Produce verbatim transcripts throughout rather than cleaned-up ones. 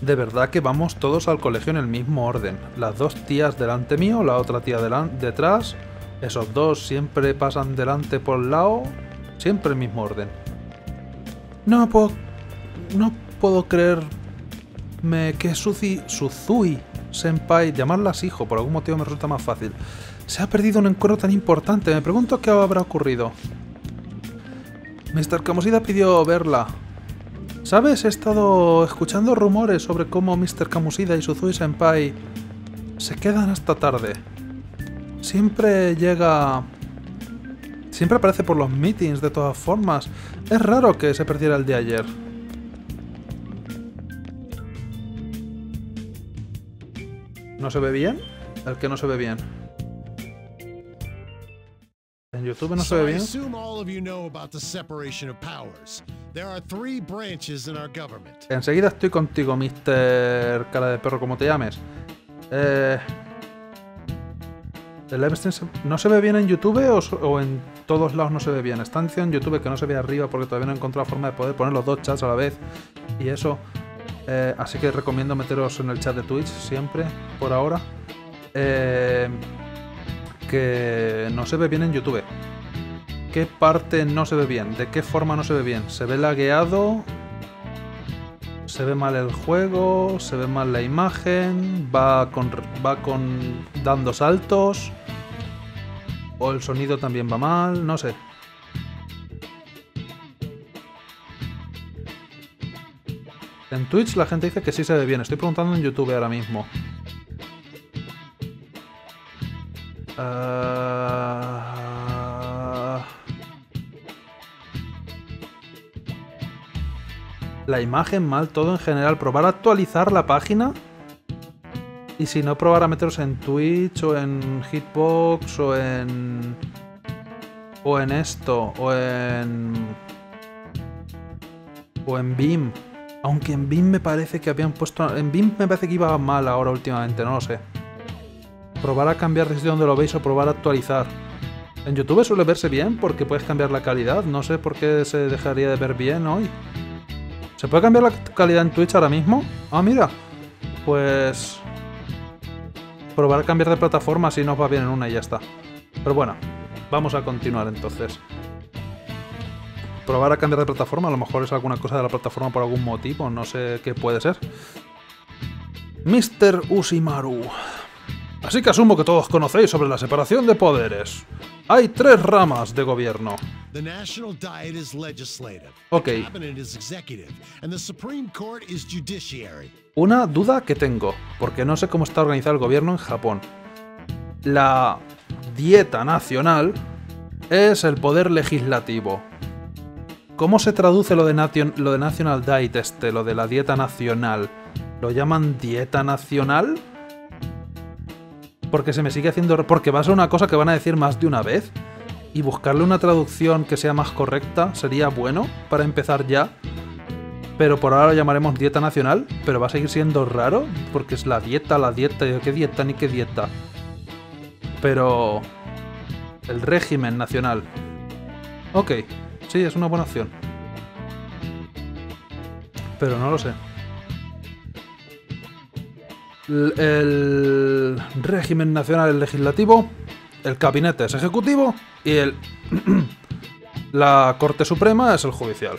De verdad que vamos todos al colegio en el mismo orden. Las dos tías delante mío, la otra tía detrás. Esos dos siempre pasan delante por el lado. Siempre el mismo orden. No puedo... No puedo creerme que Suzi, Suzui senpai, llamarlas hijo, por algún motivo me resulta más fácil. Se ha perdido un encuentro tan importante. Me pregunto qué habrá ocurrido. mister Kamoshida pidió verla. ¿Sabes? He estado escuchando rumores sobre cómo mister Kamoshida y Suzui senpai se quedan hasta tarde. Siempre llega... Siempre aparece por los meetings, de todas formas. Es raro que se perdiera el de ayer. ¿No se ve bien? El que no se ve bien. En YouTube no se ve bien. Enseguida estoy contigo, mister Cara de Perro, como te llames. Eh... El live stream no se ve bien en YouTube o, o en todos lados no se ve bien. Están diciendo en YouTube que no se ve arriba porque todavía no he encontrado forma de poder poner los dos chats a la vez y eso. Eh, así que recomiendo meteros en el chat de Twitch siempre, por ahora. Eh, que no se ve bien en YouTube. ¿Qué parte no se ve bien? ¿De qué forma no se ve bien? ¿Se ve lagueado? Se ve mal el juego, se ve mal la imagen, va con, va con dando saltos, o el sonido también va mal, no sé. En Twitch la gente dice que sí se ve bien, estoy preguntando en YouTube ahora mismo. Uh... La imagen mal, todo en general. Probar a actualizar la página. Y si no, probar a meteros en Twitch o en Hitbox o en... O en esto. O en... O en Vim. Aunque en Vim me parece que habían puesto... En Vim me parece que iba mal ahora últimamente, no lo sé. Probar a cambiar desde donde lo veis o probar a actualizar. En YouTube suele verse bien porque puedes cambiar la calidad. No sé por qué se dejaría de ver bien hoy. ¿Se puede cambiar la calidad en Twitch ahora mismo? Ah, mira. Pues... Probar a cambiar de plataforma si no os va bien en una y ya está. Pero bueno, vamos a continuar entonces. Probar a cambiar de plataforma, a lo mejor es alguna cosa de la plataforma por algún motivo, no sé qué puede ser. mister Ushimaru. Así que asumo que todos conocéis sobre la separación de poderes. Hay tres ramas de gobierno. Ok. Una duda que tengo, porque no sé cómo está organizado el gobierno en Japón. La dieta nacional es el poder legislativo. ¿Cómo se traduce lo de, nation, lo de National Diet este, lo de la dieta nacional? ¿Lo llaman dieta nacional? Porque se me sigue haciendo... Porque va a ser una cosa que van a decir más de una vez. Y buscarle una traducción que sea más correcta sería bueno para empezar ya. Pero por ahora lo llamaremos dieta nacional. Pero va a seguir siendo raro. Porque es la dieta, la dieta... ¿Qué dieta? Ni qué dieta. Pero... El régimen nacional. Ok. Sí, es una buena opción. Pero no lo sé. El régimen nacional es legislativo, el gabinete es ejecutivo y el la Corte Suprema es el judicial.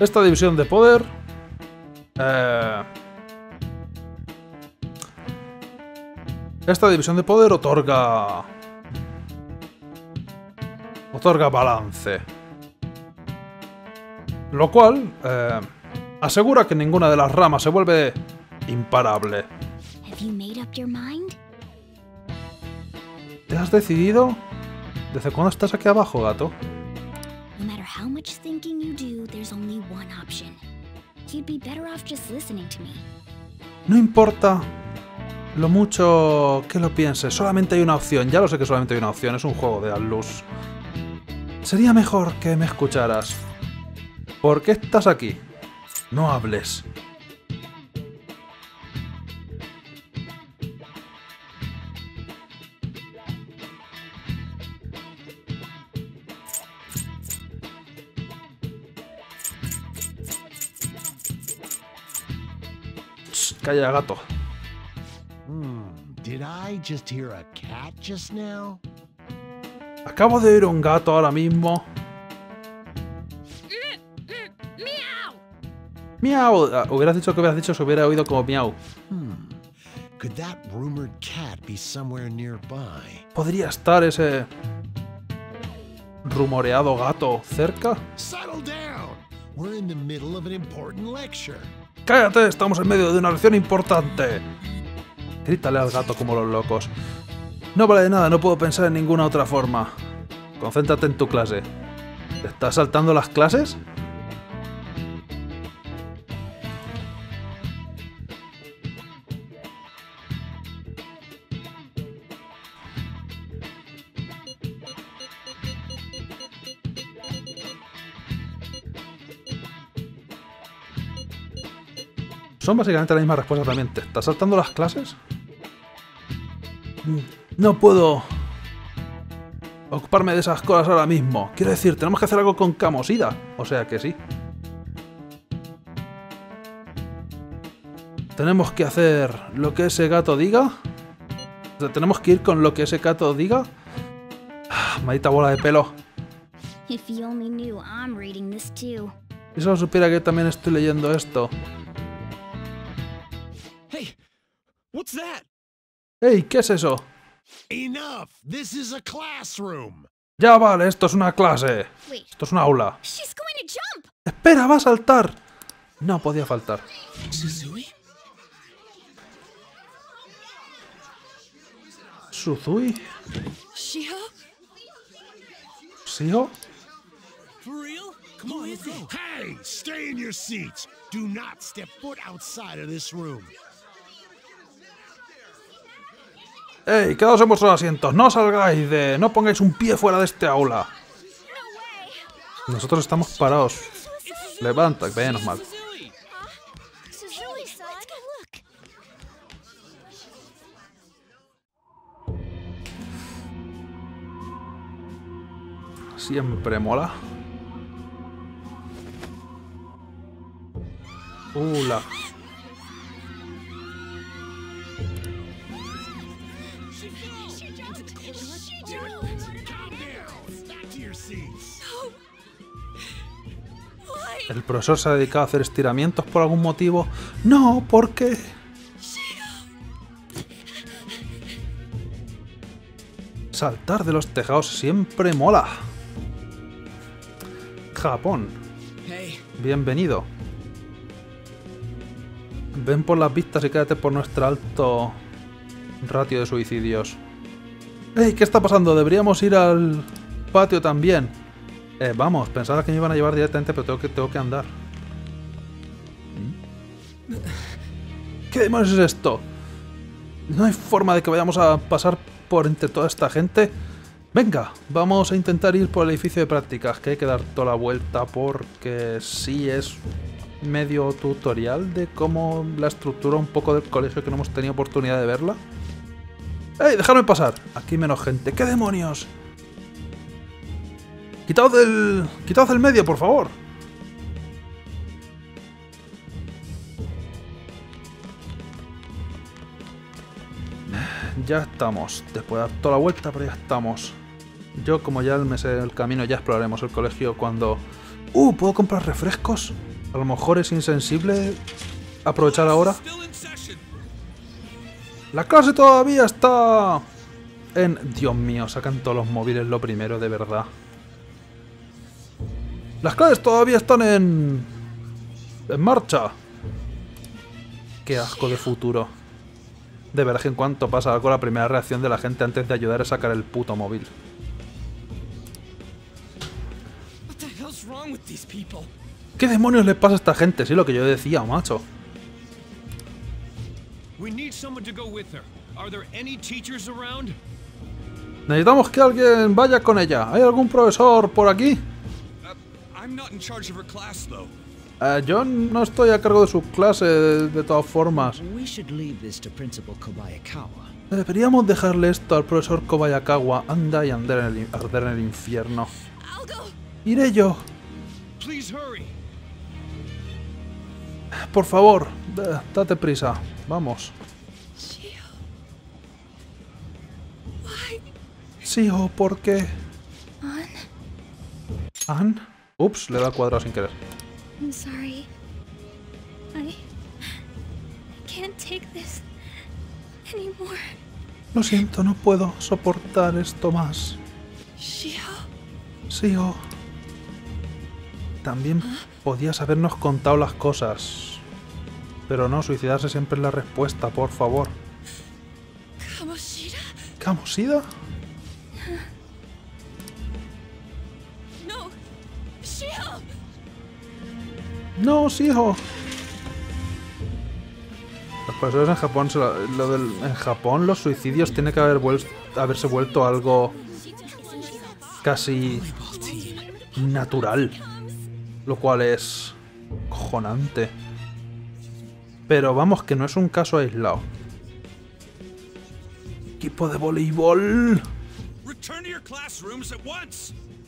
Esta división de poder eh, esta división de poder otorga Otorga balance. Lo cual eh, asegura que ninguna de las ramas se vuelve imparable. ¿Te has decidido? ¿Desde cuándo estás aquí abajo, gato? No importa lo mucho que lo pienses, solamente hay una opción. Ya lo sé que solamente hay una opción, es un juego de luz. Sería mejor que me escucharas. ¿Por qué estás aquí? No hables. Calla, gato. Acabo de oír un gato ahora mismo. Miau. Hubieras dicho que hubieras dicho, se hubiera oído como miau. Podría estar ese rumoreado gato cerca. Cállate, estamos en medio de una lección importante. Grítale al gato como los locos. No vale de nada, no puedo pensar en ninguna otra forma. Concéntrate en tu clase. ¿Te estás saltando las clases? Son básicamente la misma respuesta también. ¿Te estás saltando las clases? No puedo ocuparme de esas cosas ahora mismo. Quiero decir, tenemos que hacer algo con Kamoshida. O sea que sí. Tenemos que hacer lo que ese gato diga. O sea, tenemos que ir con lo que ese gato diga. Ah, maldita bola de pelo. Si solo supiera que también estoy leyendo esto. ¡Hey! ¿Qué es eso? Enough. This is a classroom. Ya vale, esto es una clase. Wait. Esto es una aula. She's going to jump. ¡Espera, va a saltar! No podía faltar. ¿Suzui? ¿Suzui? ¿Shijo? ¿Shijo? ¿For real? ¿Cómo es eso? ¡Hey! ¡Stay in your seats! Do not step foot outside of this room. ¡Ey! Quedaos en vuestros asientos, no salgáis de... no pongáis un pie fuera de este aula. Nosotros estamos parados. Levanta, menos mal. Siempre mola. Ula. ¿El profesor se ha dedicado a hacer estiramientos por algún motivo? No, ¿por qué? Saltar de los tejados siempre mola. Japón. Bienvenido. Ven por las vistas y quédate por nuestro alto ratio de suicidios. ¡Ey! ¿Qué está pasando? Deberíamos ir al patio también. Eh, vamos, pensaba que me iban a llevar directamente, pero tengo que, tengo que andar. ¿Qué demonios es esto? ¿No hay forma de que vayamos a pasar por entre toda esta gente? Venga, vamos a intentar ir por el edificio de prácticas, que hay que dar toda la vuelta porque sí es medio tutorial de cómo la estructura un poco del colegio que no hemos tenido oportunidad de verla. ¡Ey, dejadme pasar! Aquí menos gente. ¡Qué demonios! ¡Quitaos del... quitaos del medio, por favor! Ya estamos. Después de dar toda la vuelta, pero ya estamos. Yo, como ya me sé el camino, ya exploraremos el colegio cuando... ¡Uh! ¿Puedo comprar refrescos? A lo mejor es insensible aprovechar ahora. ¡La clase todavía está... en... Dios mío, sacan todos los móviles lo primero, de verdad. Las clases todavía están en... en marcha. Qué asco de futuro. De verdad que en cuanto pasa algo, la primera reacción de la gente antes de ayudar es sacar el puto móvil. ¿Qué demonios les pasa a esta gente? Sí, lo que yo decía, macho. Necesitamos que alguien vaya con ella. ¿Hay algún profesor por aquí? Uh, yo no estoy a cargo de su clase, de, de todas formas. Deberíamos dejarle esto al profesor Kobayakawa. Anda y arder en el, arder en el infierno. Iré yo. Por favor, Da, date prisa, vamos. Shijo, ¿por qué? ¿An? Ups, le da cuadrado sin querer. I'm sorry. I... I can't take this anymore. Lo siento, no puedo soportar esto más. Shijo. Shijo. También podías habernos contado las cosas. Pero no, suicidarse siempre es la respuesta, por favor. ¿Kamoshida? ¿Kamoshida? No, Shijo. No, Shijo. Los profesores en Japón, lo del, en Japón los suicidios tiene que haber vuel, haberse vuelto algo casi natural, lo cual es cojonante. Pero vamos, que no es un caso aislado. Equipo de voleibol.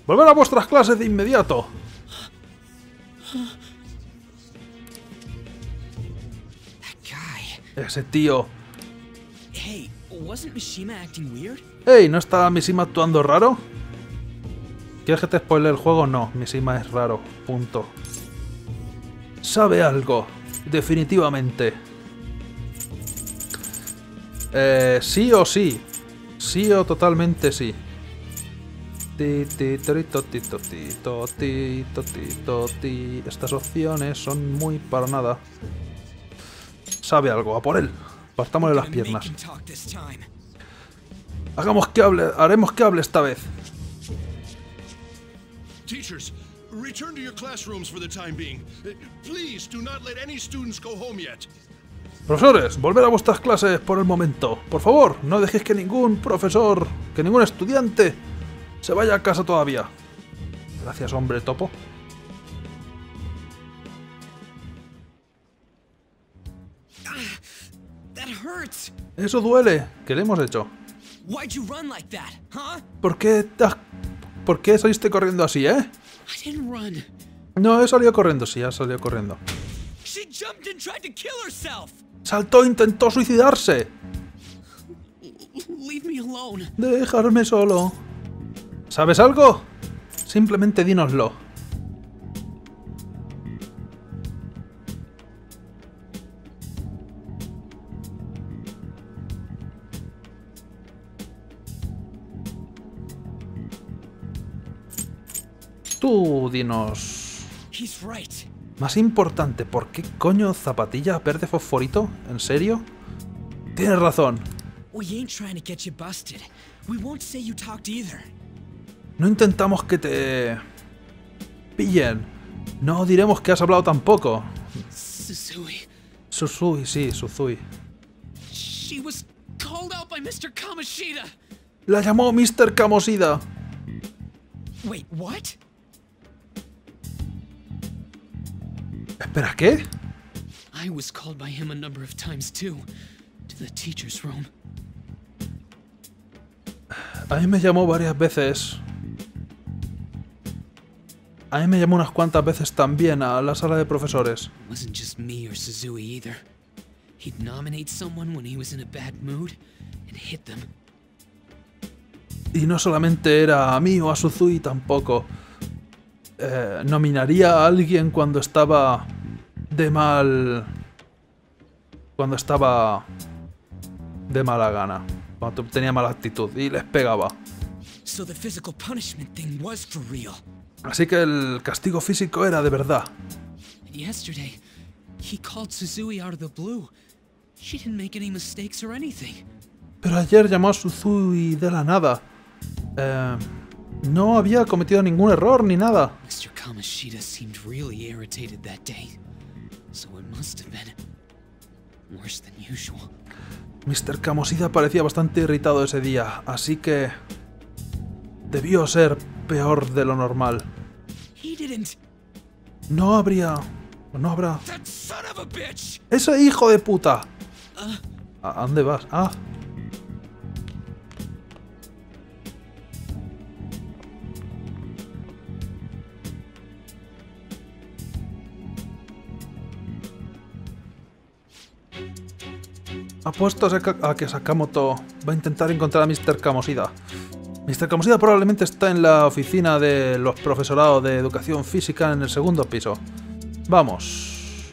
Volver a vuestras clases de inmediato. Ese tío. Hey, ¿no estaba Mishima actuando raro? ¿Quieres que te spoile el juego? No, Mishima es raro. Punto. Sabe algo. Definitivamente. Eh, sí o sí. Sí o totalmente sí. Estas opciones son muy para nada. Sabe algo, a por él. Partámosle las piernas. Hagamos que hable, haremos que hable esta vez. Teachers, return to your classrooms for the time being. Please do not let any students go home yet. Profesores, volver a vuestras clases por el momento. Por favor, no dejéis que ningún profesor, que ningún estudiante se vaya a casa todavía. Gracias, hombre topo. Eso duele. ¿Qué le hemos hecho? ¿Por qué, te has... ¿Por qué saliste corriendo así, eh? No, he salido corriendo, sí, ha salido corriendo. Saltó e intentó suicidarse. Dejarme solo. ¿Sabes algo? Simplemente dínoslo. Tú dinos. Más importante, ¿por qué coño zapatillas verde fosforito? ¿En serio? Tienes razón. No intentamos que te pillen. No diremos que has hablado tampoco. Suzui. Suzui, sí, Suzui. La llamó mister Kamoshida. Wait, what? ¿Espera, qué? I was called by him a number of times too, to the teacher's room. A mí me llamó varias veces. A mí me llamó unas cuantas veces también a la sala de profesores. Wasn't just me or Suzui either. He'd nominate someone when he was in a bad mood and hit them. Y no solamente era a mí o a Suzui tampoco. Eh, nominaría a alguien cuando estaba de mal... Cuando estaba de mala gana. Cuando tenía mala actitud y les pegaba. Así que el castigo físico era de verdad. Pero ayer llamó a Suzui de la nada. Eh... No había cometido ningún error ni nada. mister Kamoshida parecía bastante irritado ese día, así que debió ser peor de lo normal. No habría... No habrá... ¡Ese hijo de puta! ¿A dónde vas? Ah... Apuesto a que Sakamoto va a intentar encontrar a míster Kamoshida. míster Kamoshida probablemente está en la oficina de los profesorados de educación física en el segundo piso. Vamos.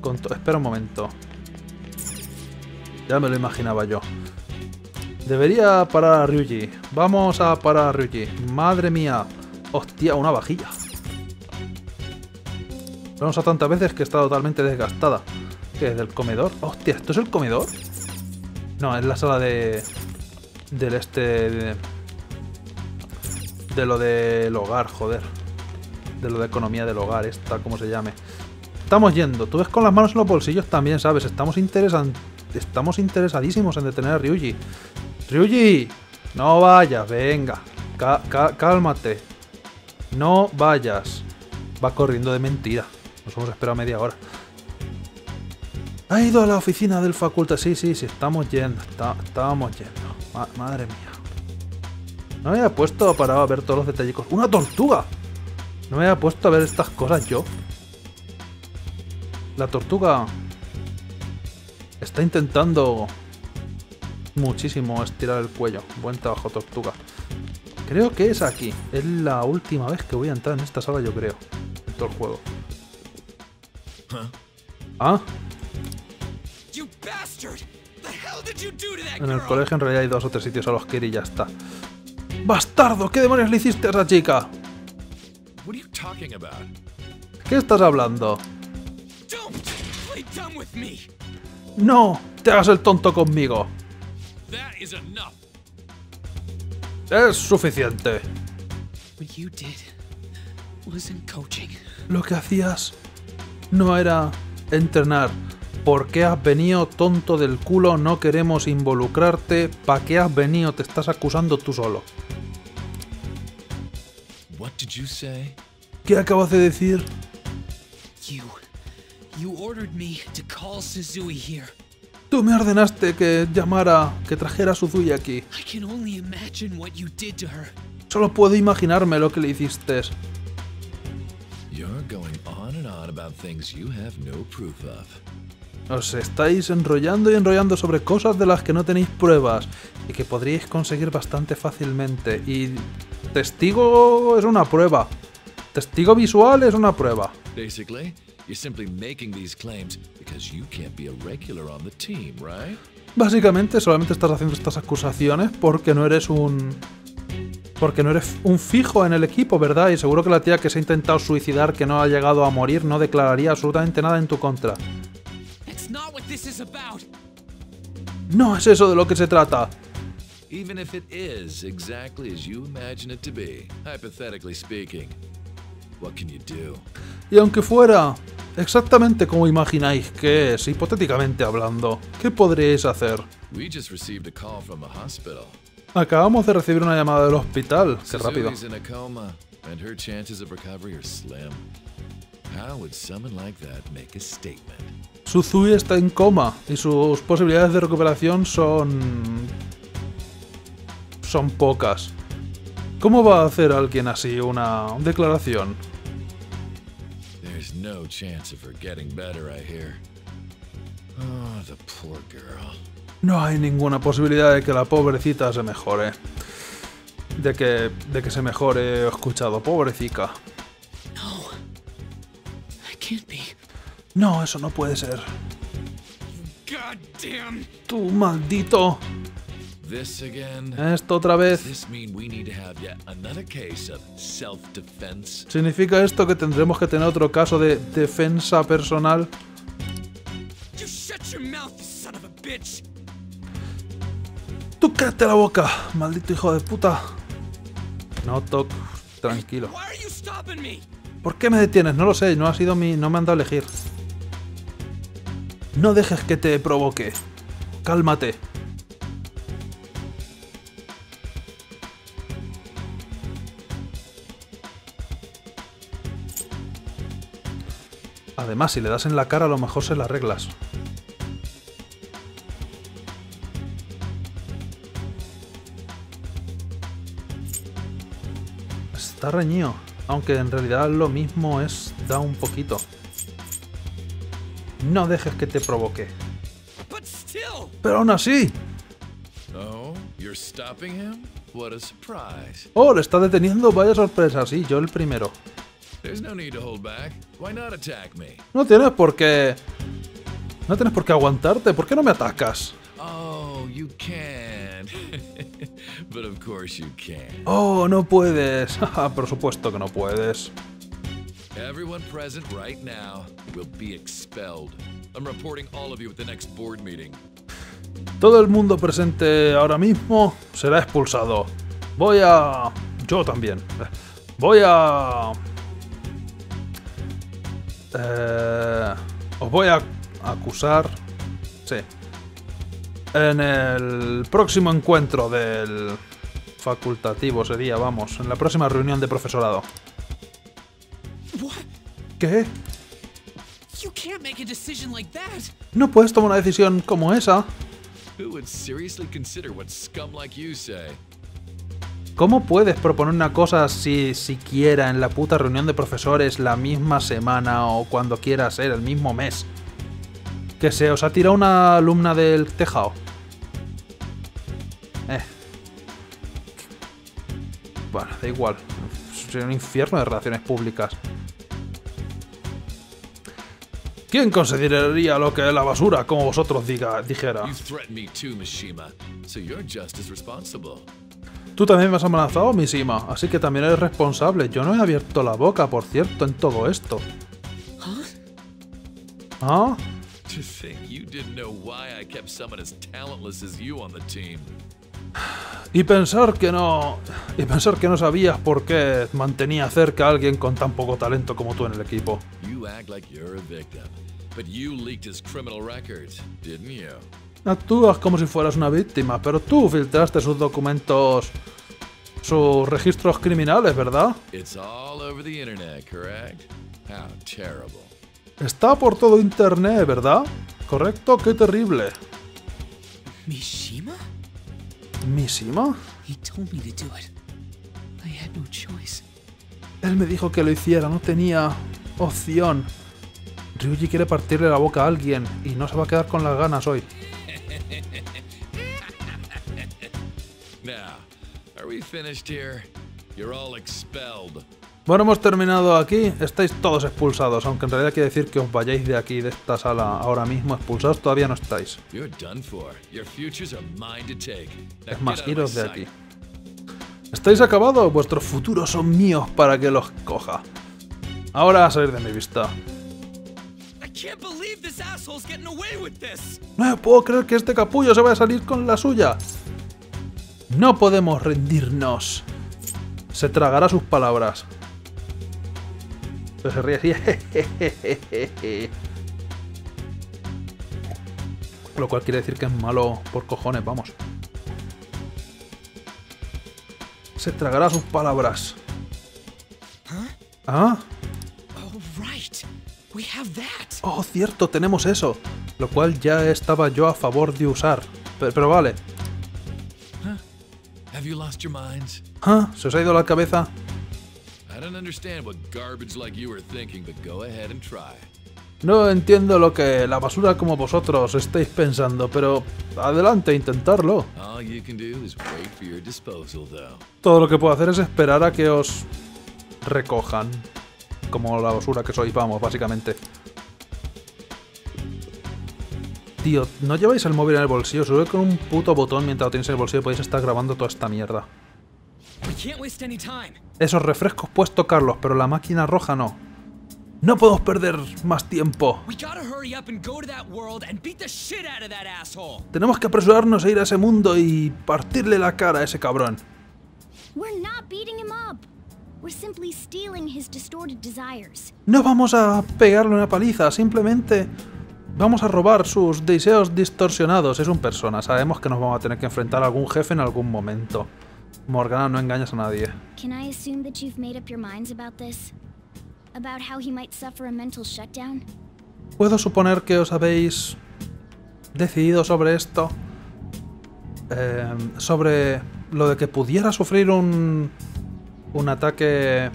Conto- Espera un momento. Ya me lo imaginaba yo. Debería parar a Ryuji. Vamos a parar a Ryuji. Madre mía. Hostia, una vajilla. Lo he usado tantas veces que está totalmente desgastada. ¿Qué es? ¿Del comedor? Hostia, ¿esto es el comedor? No, es la sala de... Del este... De, de lo del hogar, joder. De lo de economía del hogar, esta, como se llame. Estamos yendo. Tú ves con las manos en los bolsillos también, ¿sabes? Estamos interesan... Estamos interesadísimos en detener a Ryuji. ¡Ryuji! No vayas, venga. Cá, cá, cálmate. No vayas. Va corriendo de mentira. Nos hemos esperado media hora. Ha ido a la oficina del facultad. Sí, sí, sí, estamos yendo. Está, estamos yendo. Ma madre mía. No me había puesto para ver todos los detallicos. ¡Una tortuga! No me había puesto a ver estas cosas yo. La tortuga está intentando muchísimo estirar el cuello. Buen trabajo, tortuga. Creo que es aquí. Es la última vez que voy a entrar en esta sala, yo creo. En todo el juego. ¿Ah? En el colegio en realidad hay dos o tres sitios a los que ir y ya está. ¡Bastardo! ¿Qué demonios le hiciste a esa chica? ¿Qué estás hablando? ¡No! ¡Te hagas el tonto conmigo! ¡Es suficiente! Lo que hacías no era entrenar. ¿Por qué has venido, tonto del culo? No queremos involucrarte. ¿Para qué has venido? Te estás acusando tú solo. ¿Qué acabas de decir? Tú me ordenaste que llamara, que trajera a Suzui aquí. Solo puedo imaginarme lo que le hiciste. Os estáis enrollando y enrollando sobre cosas de las que no tenéis pruebas y que podríais conseguir bastante fácilmente. Y testigo es una prueba. Testigo visual es una prueba. Básicamente solamente estás haciendo estas acusaciones porque no eres un... Porque no eres un fijo en el equipo, ¿verdad? Y seguro que la tía que se ha intentado suicidar, que no ha llegado a morir, no declararía absolutamente nada en tu contra. No es eso de lo que se trata. Y aunque fuera exactamente como imagináis que es, hipotéticamente hablando, ¿qué podríais hacer? Acabamos de recibir una llamada del hospital. Qué rápido. Suzui está en coma y sus posibilidades de recuperación son... son pocas. ¿Cómo va a hacer alguien así una declaración? No hay ninguna posibilidad de que la pobrecita se mejore. De que, de que se mejore, he escuchado. Pobrecita. No, eso no puede ser. Tú maldito. Esto otra vez. ¿Significa esto que tendremos que tener otro caso de defensa personal? Tú cállate la boca, maldito hijo de puta. No toques, tranquilo. ¿Por qué me detienes? No lo sé, no ha sido mi... no me han dado a elegir. No dejes que te provoque. Cálmate. Además, si le das en la cara, a lo mejor se la arreglas. Está reñido. Aunque en realidad lo mismo es... da un poquito. No dejes que te provoque. Pero Pero aún así. Oh, you're stopping him? What a surprise. Oh, le está deteniendo, vaya sorpresa, sí, yo el primero. No tienes por qué. No tienes por qué aguantarte, ¿por qué no me atacas? Oh, you can. But of course you can. Oh, no puedes. Por supuesto que no puedes. Everyone present right now will be expelled. I'm reporting all of you at the next board meeting. Todo el mundo presente ahora mismo será expulsado. Voy a... Yo también. Voy a... Eh... Os voy a acusar... Sí. En el próximo encuentro del... Facultativo sería, vamos. En la próxima reunión de profesorado. ¿Qué? No puedes tomar una decisión como esa. ¿Cómo puedes proponer una cosa si siquiera en la puta reunión de profesores la misma semana o cuando quiera ser el mismo mes? Que se os ha tirado una alumna del tejado. Eh. Bueno, da igual. Es un infierno de relaciones públicas. ¿Quién consideraría lo que es la basura, como vosotros diga, dijera? Tú también me has amenazado, Mishima, así que también eres responsable. Yo no he abierto la boca, por cierto, en todo esto. ¿Ah? Y pensar que no... Y pensar que no sabías por qué mantenía cerca a alguien con tan poco talento como tú en el equipo. Actúas como si fueras una víctima, pero tú filtraste sus documentos... sus registros criminales, ¿verdad? Está por todo internet, ¿verdad? ¿Correcto? ¡Qué terrible! ¿Mishima? ¿Mishima? Él me dijo que lo hiciera, no tenía... opción. Ryuji quiere partirle la boca a alguien y no se va a quedar con las ganas hoy. Bueno, hemos terminado aquí. Estáis todos expulsados, aunque en realidad quiere decir que os vayáis de aquí, de esta sala, ahora mismo. Expulsados todavía no estáis. Es más, iros de aquí. Estáis acabados. Vuestros futuros son míos para que los coja. Ahora a salir de mi vista. No puedo creer que este capullo se vaya a salir con la suya. No podemos rendirnos. Se tragará sus palabras. Pero se ríe así. Lo cual quiere decir que es malo por cojones, vamos. Se tragará sus palabras. ¿Ah? Oh, cierto, tenemos eso. Lo cual ya estaba yo a favor de usar. Pero, pero vale. ¿Ah? ¿Se os ha ido la cabeza? No entiendo lo que la basura como vosotros estáis pensando, pero adelante, intentarlo. Todo lo que puedo hacer es esperar a que os recojan. Como la basura que sois, vamos, básicamente. Tío, no lleváis el móvil en el bolsillo. Sube con un puto botón mientras lo tenéis en el bolsillo. Podéis estar grabando toda esta mierda. Esos refrescos puedes tocarlos, pero la máquina roja no. No podemos perder más tiempo. Tenemos que apresurarnos a ir a ese mundo y partirle la cara a ese cabrón. No vamos a pegarle una paliza, simplemente vamos a robar sus deseos distorsionados. Es un persona, sabemos que nos vamos a tener que enfrentar a algún jefe en algún momento. Morgana, no engañas a nadie. ¿Puedo suponer que os habéis decidido sobre esto? Eh, sobre lo de que pudiera sufrir un... un ataque...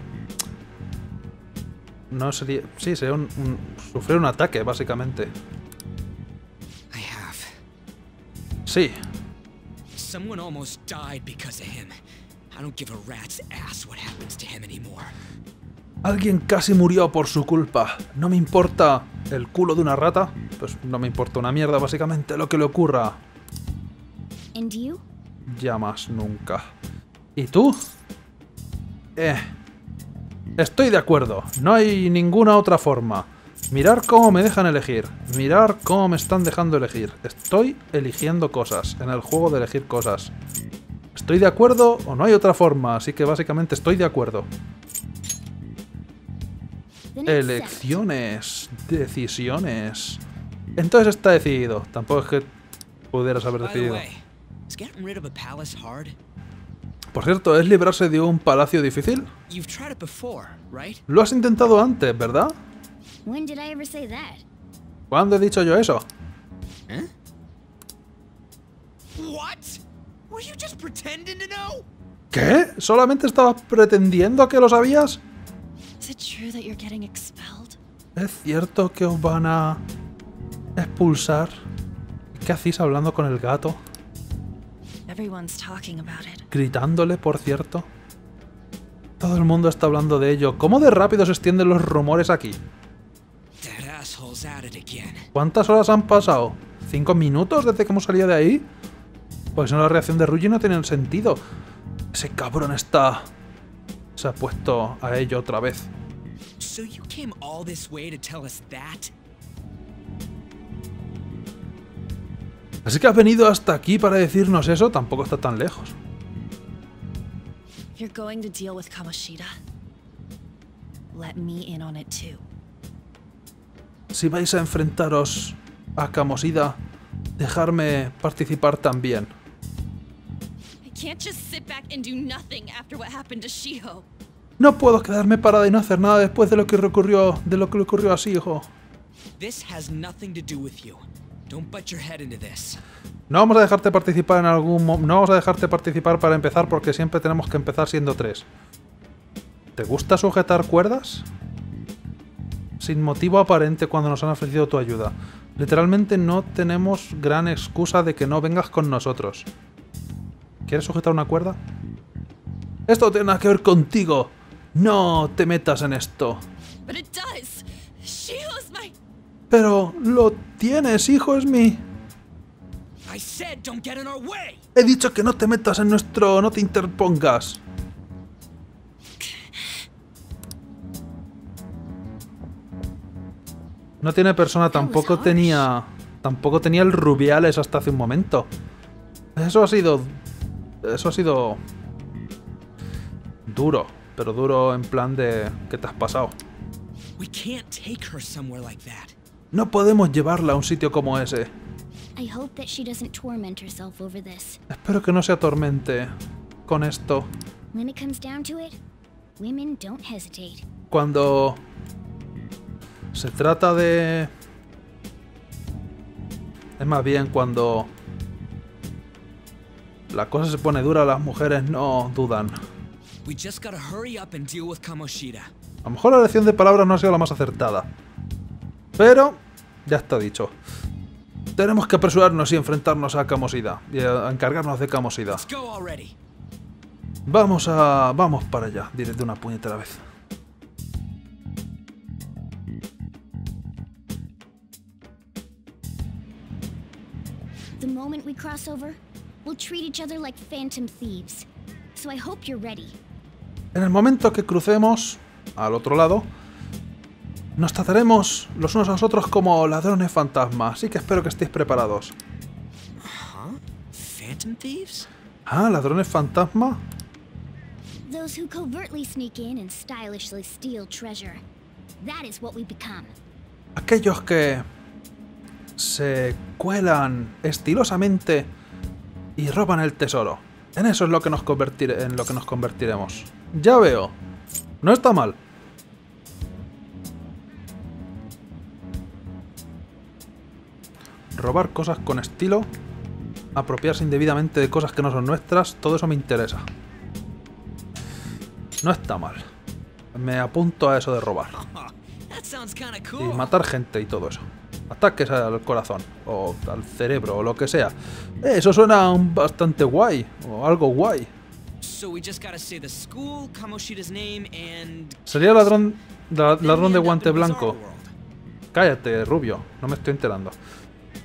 No sería... Sí, sería un... un... sufrir un ataque, básicamente. Sí. Someone almost died because of him. I don't give a rat's ass what happens to him anymore. Alguien casi murió por su culpa. No me importa el culo de una rata. Pues no me importa una mierda, básicamente, lo que le ocurra. ¿Y tú? Ya más nunca. ¿Y tú? Eh... Estoy de acuerdo. No hay ninguna otra forma. Mirar cómo me dejan elegir. Mirar cómo me están dejando elegir. Estoy eligiendo cosas. En el juego de elegir cosas. Estoy de acuerdo o no hay otra forma. Así que básicamente estoy de acuerdo. Elecciones, decisiones. Entonces está decidido. Tampoco es que pudieras haber decidido. Por cierto, ¿es librarse de un palacio difícil? Lo has intentado antes, ¿verdad? ¿Cuándo he dicho yo eso? ¿Qué? ¿Solamente estabas pretendiendo que lo sabías? ¿Es cierto que os van a expulsar? ¿Qué hacéis hablando con el gato? Gritándole, por cierto. Todo el mundo está hablando de ello. ¿Cómo de rápido se extienden los rumores aquí? ¿Cuántas horas han pasado? ¿Cinco minutos desde que hemos salido de ahí? Pues no, la reacción de Ryuji no tiene sentido. Ese cabrón está... se ha puesto a ello otra vez. Así que has venido hasta aquí para decirnos eso, tampoco está tan lejos. Si vais a enfrentaros a Kamoshida, dejarme participar también. No puedo quedarme parada y no hacer nada después de lo que ocurrió, de lo que le ocurrió a Shijo. No vamos a dejarte participar en algún momento. No vamos a dejarte participar para empezar, porque siempre tenemos que empezar siendo tres. ¿Te gusta sujetar cuerdas? Sin motivo aparente cuando nos han ofrecido tu ayuda. Literalmente no tenemos gran excusa de que no vengas con nosotros. ¿Quieres sujetar una cuerda? Esto no tiene nada que ver contigo. No te metas en esto. Pero lo tienes, hijo, es mi... He dicho que no te metas en nuestro... no te interpongas. No tiene persona, tampoco tenía... Tampoco tenía el Rubiales hasta hace un momento. Eso ha sido... Eso ha sido duro, pero duro en plan de ¿qué te has pasado? No podemos llevarla a un sitio como ese. Espero que no se atormente con esto. Cuando se trata de... Es más bien cuando... la cosa se pone dura, las mujeres no dudan. A lo mejor la elección de palabras no ha sido la más acertada. Pero ya está dicho. Tenemos que apresurarnos y enfrentarnos a Kamoshida. Y a encargarnos de Kamoshida. Vamos a... vamos para allá. Diré de una puñetera vez. The moment we cross over. En el momento que crucemos al otro lado, nos trataremos los unos a los otros como ladrones fantasmas, así que espero que estéis preparados. Ah, ladrones fantasma. Aquellos que se cuelan estilosamente y roban el tesoro. En eso es lo que nos convertiré, en lo que nos convertiremos. Ya veo. No está mal. Robar cosas con estilo. Apropiarse indebidamente de cosas que no son nuestras. Todo eso me interesa. No está mal. Me apunto a eso de robar. Y matar gente y todo eso. ataques al corazón, o al cerebro, o lo que sea. Eso suena bastante guay, o algo guay. Sería ladrón, ladrón de guante blanco. Cállate, rubio, no me estoy enterando.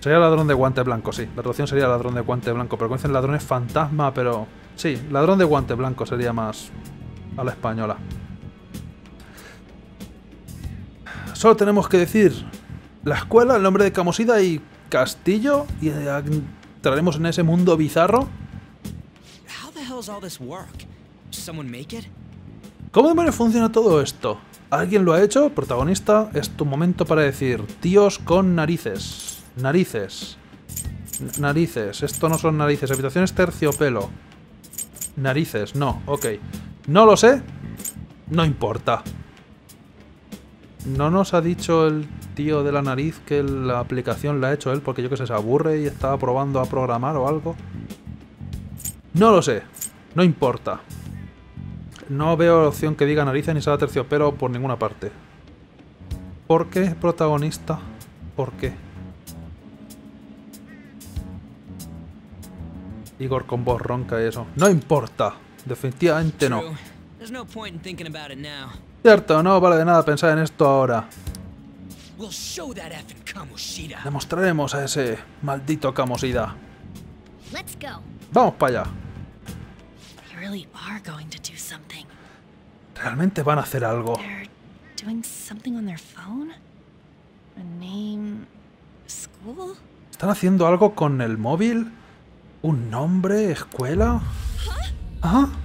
Sería ladrón de guante blanco, sí. La traducción sería ladrón de guante blanco, pero conocen ladrones fantasma, pero... Sí, ladrón de guante blanco sería más a la española. Solo tenemos que decir la escuela, el nombre de Kamoshida y castillo, y entraremos en ese mundo bizarro. ¿Cómo demonios funciona todo esto? ¿Alguien lo ha hecho? Protagonista, es tu momento para decir tíos con narices. Narices. Narices. Esto no son narices. Habitaciones terciopelo. Narices. No. Ok. No lo sé. No importa. No nos ha dicho el tío de la nariz que la aplicación la ha hecho él porque yo que sé, se aburre y estaba probando a programar o algo. No lo sé. No importa. No veo opción que diga narices ni sala terciopelo por ninguna parte. ¿Por qué, protagonista? ¿Por qué? Igor con voz ronca y eso. No importa. Definitivamente no. Cierto, no vale de nada pensar en esto ahora. Demostraremos a ese maldito Kamoshida. Vamos para allá. Realmente van a hacer algo. ¿Están haciendo algo con el móvil? ¿Un nombre? ¿Escuela? ¿Ah?